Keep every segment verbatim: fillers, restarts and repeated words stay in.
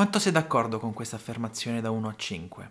Quanto sei d'accordo con questa affermazione da uno a cinque?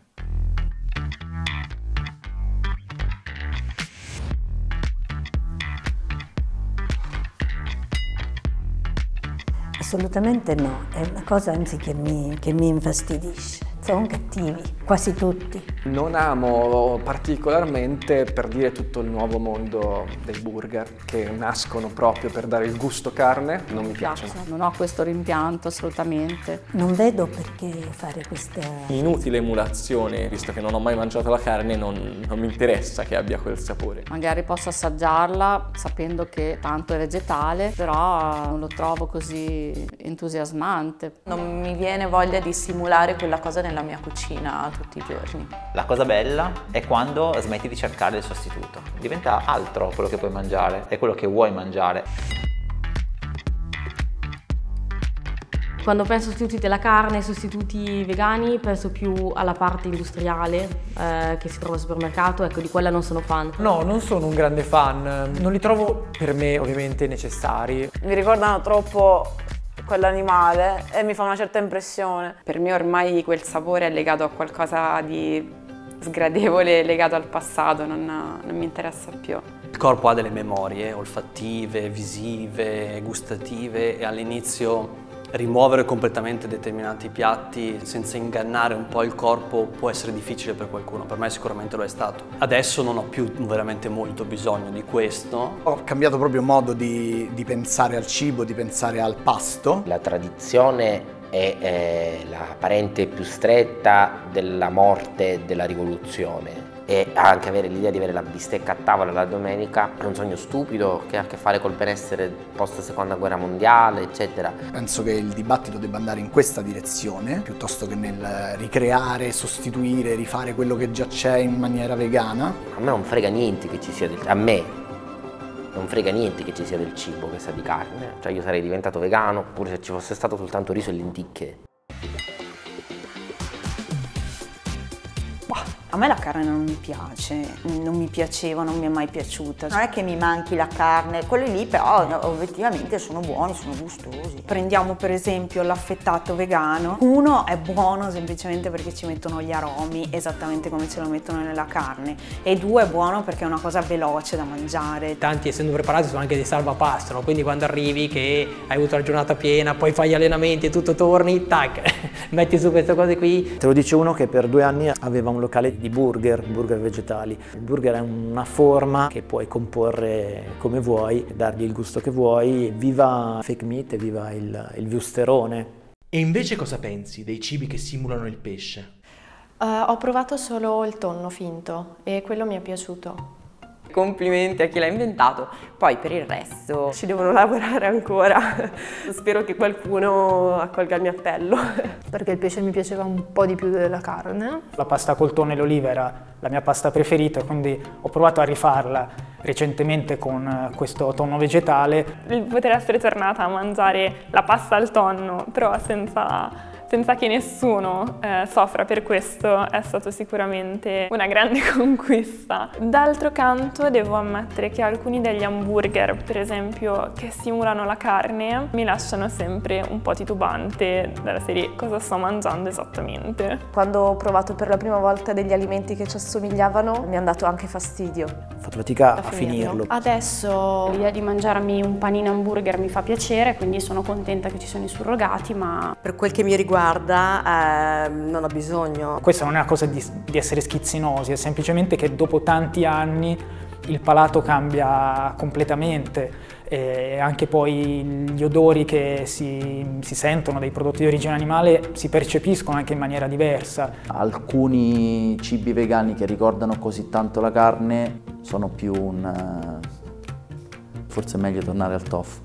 Assolutamente no, è una cosa anzi che mi, che mi infastidisce. Sono cattivi, quasi tutti. Non amo particolarmente, per dire, tutto il nuovo mondo dei burger che nascono proprio per dare il gusto carne. Non mi piacciono. Non ho questo rimpianto assolutamente. Non vedo perché fare questa... Inutile emulazione, visto che non ho mai mangiato la carne, non, non mi interessa che abbia quel sapore. Magari posso assaggiarla sapendo che tanto è vegetale, però non lo trovo così entusiasmante. Non mi viene voglia di simulare quella cosa nella mia cucina tutti i giorni. La cosa bella è quando smetti di cercare il sostituto. Diventa altro quello che puoi mangiare, è quello che vuoi mangiare. Quando penso ai sostituti della carne, ai sostituti vegani, penso più alla parte industriale eh, che si trova al supermercato, ecco, di quella non sono fan. No, non sono un grande fan, non li trovo per me ovviamente necessari. Mi ricordano troppo quell'animale e mi fa una certa impressione. Per me ormai quel sapore è legato a qualcosa di sgradevole, legato al passato, non, non mi interessa più. Il corpo ha delle memorie olfattive, visive, gustative e all'inizio rimuovere completamente determinati piatti senza ingannare un po' il corpo può essere difficile per qualcuno, per me sicuramente lo è stato. Adesso non ho più veramente molto bisogno di questo. Ho cambiato proprio modo di, di pensare al cibo, di pensare al pasto. La tradizione è eh, la parente più stretta della morte della rivoluzione. E anche avere l'idea di avere la bistecca a tavola la domenica è un sogno stupido che ha a che fare col benessere post seconda guerra mondiale, eccetera. Penso che il dibattito debba andare in questa direzione, piuttosto che nel ricreare, sostituire, rifare quello che già c'è in maniera vegana. A me non frega niente che ci sia del... a me non frega niente che ci sia del cibo che sa di carne. Cioè io sarei diventato vegano oppure se ci fosse stato soltanto riso e lenticchie. A me la carne non mi piace, non mi piaceva, non mi è mai piaciuta. Non è che mi manchi la carne, quelli lì però obiettivamente sono buoni, sono gustosi. Prendiamo per esempio l'affettato vegano. Uno è buono semplicemente perché ci mettono gli aromi esattamente come ce lo mettono nella carne. E due è buono perché è una cosa veloce da mangiare. Tanti essendo preparati sono anche dei salvapasto, no? Quindi quando arrivi che hai avuto la giornata piena, poi fai gli allenamenti e tutto torni, tac, metti su queste cose qui. Te lo dice uno che per due anni aveva un locale di burger, burger vegetali. Il burger è una forma che puoi comporre come vuoi, dargli il gusto che vuoi. Viva fake meat e viva il, il viusterone. E invece cosa pensi dei cibi che simulano il pesce? Uh, ho provato solo il tonno finto e quello mi è piaciuto. Complimenti a chi l'ha inventato, poi per il resto ci devono lavorare ancora. Spero che qualcuno accolga il mio appello. Perché il pesce mi piaceva un po' di più della carne. La pasta col tonno e l'oliva era la mia pasta preferita, quindi ho provato a rifarla recentemente con questo tonno vegetale. Il poter essere tornata a mangiare la pasta al tonno, però senza... senza che nessuno eh, soffra per questo, è stato sicuramente una grande conquista. D'altro canto devo ammettere che alcuni degli hamburger, per esempio, che simulano la carne, mi lasciano sempre un po' titubante, dalla serie cosa sto mangiando esattamente. Quando ho provato per la prima volta degli alimenti che ci assomigliavano, mi hanno dato anche fastidio. Ho fatto fatica a finirlo. Adesso l'idea di mangiarmi un panino hamburger mi fa piacere, quindi sono contenta che ci sono i surrogati, ma per quel che mi riguarda Guarda, eh, non ho bisogno. Questa non è una cosa di, di essere schizzinosi, è semplicemente che dopo tanti anni il palato cambia completamente e anche poi gli odori che si, si sentono dei prodotti di origine animale si percepiscono anche in maniera diversa. Alcuni cibi vegani che ricordano così tanto la carne sono più un... forse è meglio tornare al tofu.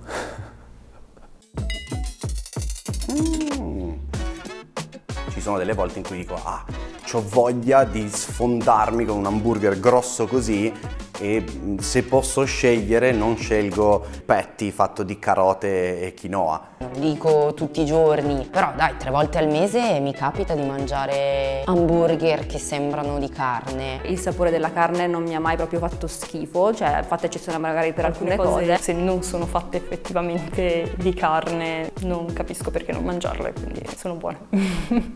Sono delle volte in cui dico, ah, c'ho voglia di sfondarmi con un hamburger grosso così e se posso scegliere non scelgo petti fatto di carote e quinoa. Non dico tutti i giorni, però dai, tre volte al mese mi capita di mangiare hamburger che sembrano di carne. Il sapore della carne non mi ha mai proprio fatto schifo, cioè fatta eccezione magari per alcune, alcune cose. cose. Se non sono fatte effettivamente di carne non capisco perché non mangiarle, quindi sono buone.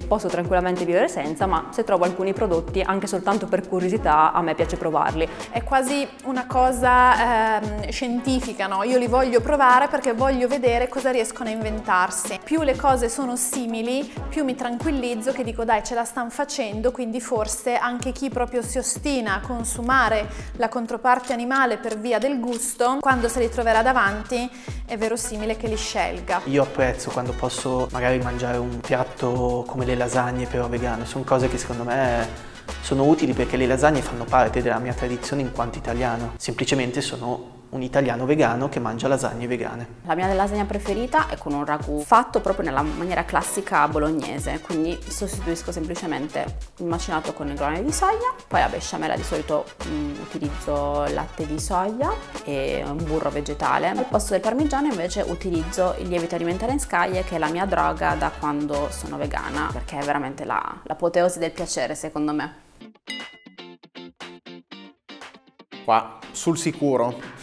Posso tranquillamente vivere senza, ma se trovo alcuni prodotti, anche soltanto per curiosità, a me piace provarli. È quasi una cosa ehm, scientifica, no? Io li voglio provare perché voglio vedere cosa riescono a inventarsi. Più le cose sono simili, più mi tranquillizzo che dico dai, ce la stanno facendo, quindi forse anche chi proprio si ostina a consumare la controparte animale per via del gusto, quando se li troverà davanti è verosimile che li scelga. Io apprezzo quando posso magari mangiare un piatto come le lasagne però vegane, sono cose che secondo me sono utili perché le lasagne fanno parte della mia tradizione in quanto italiano, semplicemente sono un italiano vegano che mangia lasagne vegane. La mia lasagna preferita è con un ragù fatto proprio nella maniera classica bolognese, quindi sostituisco semplicemente il macinato con il grano di soia, poi la besciamella di solito mh, utilizzo latte di soia e un burro vegetale. Al posto del parmigiano invece utilizzo il lievito alimentare in scaglie, che è la mia droga da quando sono vegana, perché è veramente la, l'apoteosi del piacere secondo me. Qua, sul sicuro.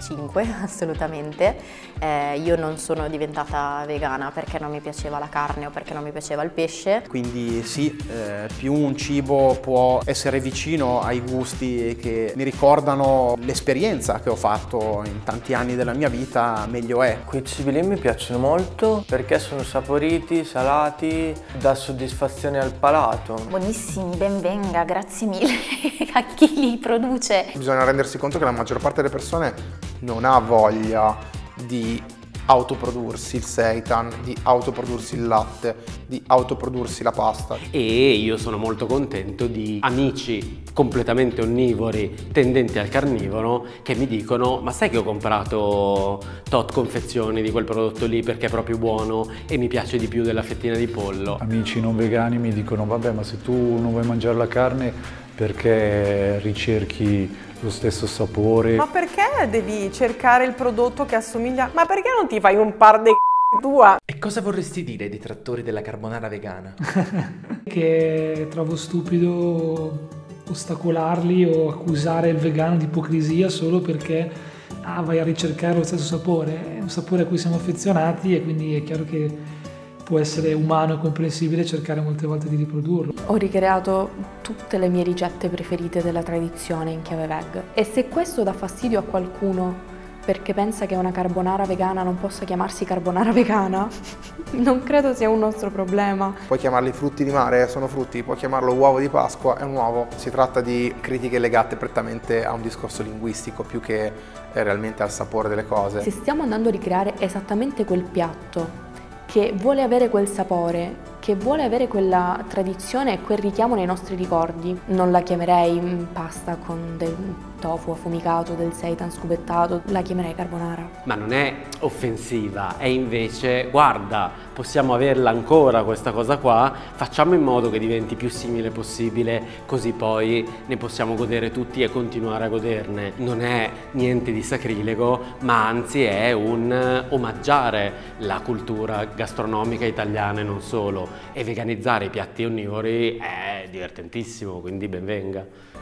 cinque, assolutamente. Eh, io non sono diventata vegana perché non mi piaceva la carne o perché non mi piaceva il pesce. Quindi sì, eh, più un cibo può essere vicino ai gusti che mi ricordano l'esperienza che ho fatto in tanti anni della mia vita, meglio è. Quei cibi lì mi piacciono molto perché sono saporiti, salati, dà soddisfazione al palato. Buonissimi, benvenga, grazie mille a chi li produce. Bisogna rendersi conto che la maggior parte delle persone non ha voglia di autoprodursi il seitan, di autoprodursi il latte, di autoprodursi la pasta. E io sono molto contento di amici completamente onnivori, tendenti al carnivoro, che mi dicono ma sai che ho comprato tot confezioni di quel prodotto lì perché è proprio buono e mi piace di più della fettina di pollo. Amici non vegani mi dicono vabbè, ma se tu non vuoi mangiare la carne perché ricerchi lo stesso sapore? Ma perché devi cercare il prodotto che assomiglia? Ma perché non ti fai un par de c***i tua? E cosa vorresti dire ai detrattori della carbonara vegana? Che trovo stupido ostacolarli o accusare il vegano di ipocrisia solo perché ah, vai a ricercare lo stesso sapore. È un sapore a cui siamo affezionati e quindi è chiaro che può essere umano e comprensibile cercare molte volte di riprodurlo. Ho ricreato tutte le mie ricette preferite della tradizione in chiave veg. E se questo dà fastidio a qualcuno perché pensa che una carbonara vegana non possa chiamarsi carbonara vegana, non credo sia un nostro problema. Puoi chiamarli frutti di mare, sono frutti, puoi chiamarlo uovo di Pasqua, è un uovo. Si tratta di critiche legate prettamente a un discorso linguistico più che realmente al sapore delle cose. Se stiamo andando a ricreare esattamente quel piatto che vuole avere quel sapore, che vuole avere quella tradizione e quel richiamo nei nostri ricordi. Non la chiamerei pasta con del tofu affumicato, del seitan scubettato, la chiamerei carbonara. Ma non è offensiva, è invece, guarda, possiamo averla ancora questa cosa qua, facciamo in modo che diventi più simile possibile, così poi ne possiamo godere tutti e continuare a goderne. Non è niente di sacrilego, ma anzi è un omaggiare la cultura gastronomica italiana e non solo. E veganizzare i piatti onnivori è divertentissimo, quindi benvenga.